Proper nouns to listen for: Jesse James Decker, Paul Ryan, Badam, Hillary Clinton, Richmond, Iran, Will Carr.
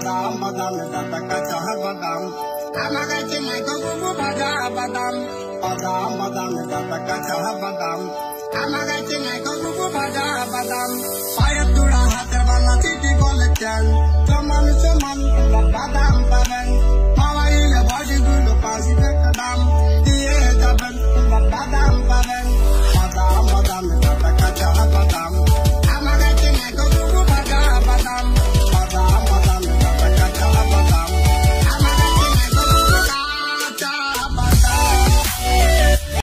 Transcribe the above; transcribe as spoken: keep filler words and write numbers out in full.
badam, badam, tata kacha badam. Amagachi mai gogo baja badam, badam, badam, tata kacha badam. Amagachi mai gogo baja badam. Fire to the heart, banana, titi, golden. Come on, come on, badam.